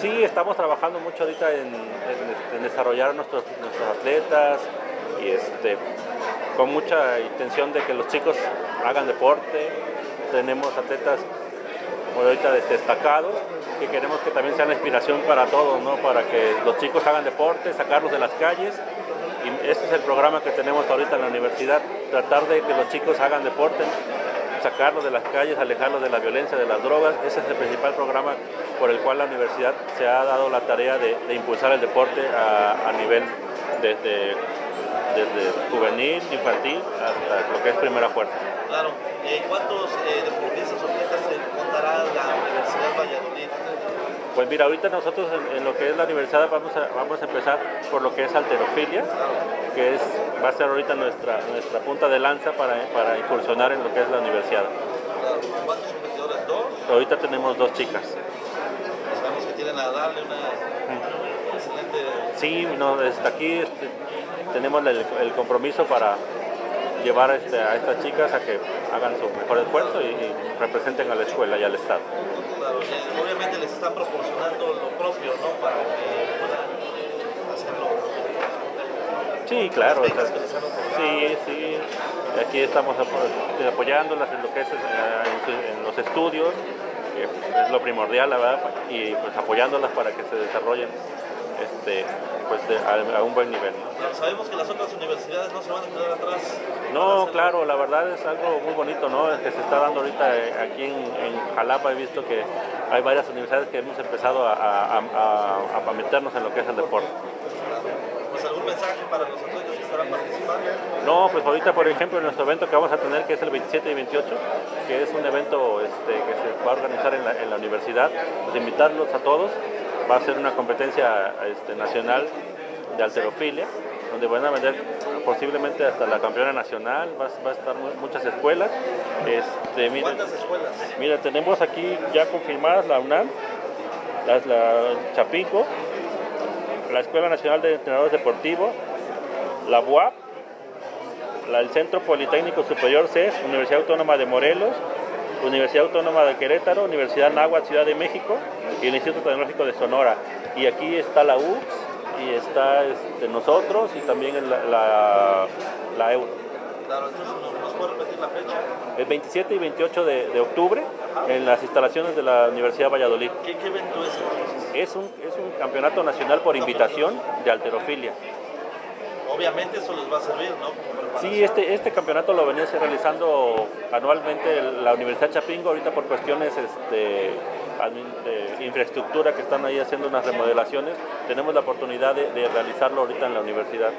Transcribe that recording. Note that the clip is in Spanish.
Sí, estamos trabajando mucho ahorita en desarrollar nuestros atletas y con mucha intención de que los chicos hagan deporte. Tenemos atletas como ahorita destacados que queremos que también sean inspiración para todos, ¿no? Para que los chicos hagan deporte, sacarlos de las calles. Y ese es el programa que tenemos ahorita en la universidad, tratar de que los chicos hagan deporte, sacarlos de las calles, alejarlos de la violencia, de las drogas. Ese es el principal programa por el cual la universidad se ha dado la tarea de impulsar el deporte a nivel desde juvenil, infantil, hasta lo que es primera fuerza. Claro. ¿Cuántos deportistas o atletas contará la Universidad Valladolid? Pues mira, ahorita nosotros en lo que es la universidad vamos a empezar por lo que es halterofilia, que va a ser ahorita nuestra punta de lanza para incursionar en lo que es la universidad. ¿Cuántos competidores? ¿Dos? Ahorita tenemos dos chicas. Sabemos que tienen a darle una excelente... Sí, no, desde aquí tenemos el compromiso para llevar a estas chicas a que hagan su mejor esfuerzo y representen a la escuela y al Estado. Claro, obviamente les están proporcionando lo propio, ¿no? Para que puedan hacerlo. Sí, claro. Sí. Aquí estamos apoyándolas en lo que es en los estudios, que es lo primordial, la verdad, y pues apoyándolas para que se desarrollen a un buen nivel, ¿no? Claro, sabemos que las otras universidades no se van a quedar atrás. No, claro, la verdad es algo muy bonito, ¿no? Es que se está dando ahorita aquí en Xalapa. He visto que hay varias universidades que hemos empezado a meternos en lo que es el deporte. Pues, ¿algún mensaje para los atletas que estarán participando? No, pues ahorita, por ejemplo, en nuestro evento que vamos a tener, que es el 27 y 28, que es un evento que se va a organizar en la universidad, pues invitarlos a todos. Va a ser una competencia nacional de halterofilia, donde van a vender posiblemente hasta la campeona nacional. Va a estar muchas escuelas. ¿Cuántas escuelas? Mira, tenemos aquí ya confirmadas la UNAM, la Chapingo, la Escuela Nacional de Entrenadores Deportivos, la BUAP, el Centro Politécnico Superior CES, Universidad Autónoma de Morelos, Universidad Autónoma de Querétaro, Universidad Nahuatl, Ciudad de México, y el Instituto Tecnológico de Sonora. Y aquí está la UX, y está nosotros, y también la EURO. Claro, entonces, ¿nos puede repetir la fecha? El 27 y 28 de octubre. Ajá. En las instalaciones de la Universidad Valladolid. ¿Qué evento es entonces? Es un campeonato nacional por invitación de halterofilia. Obviamente eso les va a servir, ¿no? Sí, este campeonato lo venía realizando anualmente la Universidad Chapingo, ahorita por cuestiones de infraestructura que están ahí haciendo unas remodelaciones. Tenemos la oportunidad de realizarlo ahorita en la universidad.